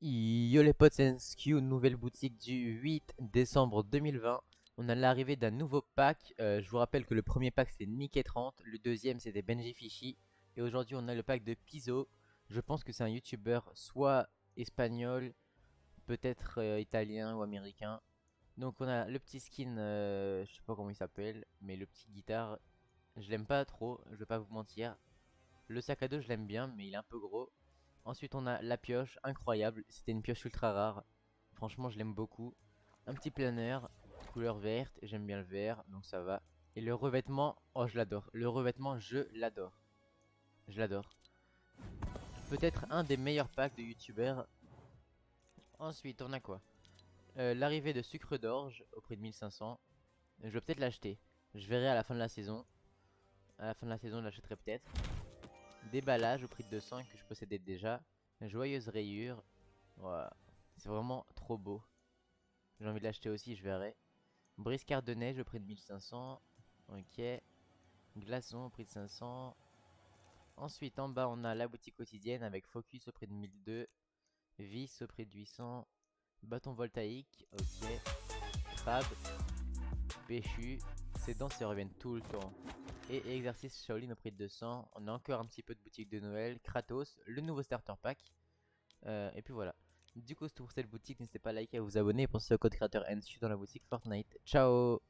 Yo les potes, c'est Skew, nouvelle boutique du 8 décembre 2020. On a l'arrivée d'un nouveau pack. Je vous rappelle que le premier pack c'est Mickey 30, le deuxième c'était Benji Fishy. Et aujourd'hui on a le pack de Pizzo. Je pense que c'est un youtubeur soit espagnol, peut-être italien ou américain. Donc on a le petit skin, je sais pas comment il s'appelle, mais le petit guitare, je l'aime pas trop, je vais pas vous mentir. Le sac à dos je l'aime bien mais il est un peu gros. Ensuite on a la pioche, incroyable, c'était une pioche ultra rare, franchement je l'aime beaucoup. Un petit planeur, couleur verte, j'aime bien le vert, donc ça va. Et le revêtement, oh je l'adore, le revêtement je l'adore. Peut-être un des meilleurs packs de youtubeurs. Ensuite on a quoi, l'arrivée de sucre d'orge au prix de 1500, je vais peut-être l'acheter, je verrai à la fin de la saison, je l'achèterai peut-être. Déballage au prix de 200 que je possédais déjà. Joyeuse rayure. Voilà. C'est vraiment trop beau. J'ai envie de l'acheter aussi, je verrai. Briscard de neige au prix de 1500. Ok. Glaçon au prix de 500. Ensuite en bas on a la boutique quotidienne avec focus au prix de 1200. Vis au prix de 800. Bâton voltaïque. Ok. Crabe. Péchu. Ces danses reviennent tout le temps. Et exercice Shaolin au prix de 200. On a encore un petit peu de boutique de Noël. Kratos, le nouveau starter pack. Et puis voilà. Du coup, c'est tout pour cette boutique. N'hésitez pas à liker et à vous abonner. Pensez au code créateur NSU dans la boutique Fortnite. Ciao!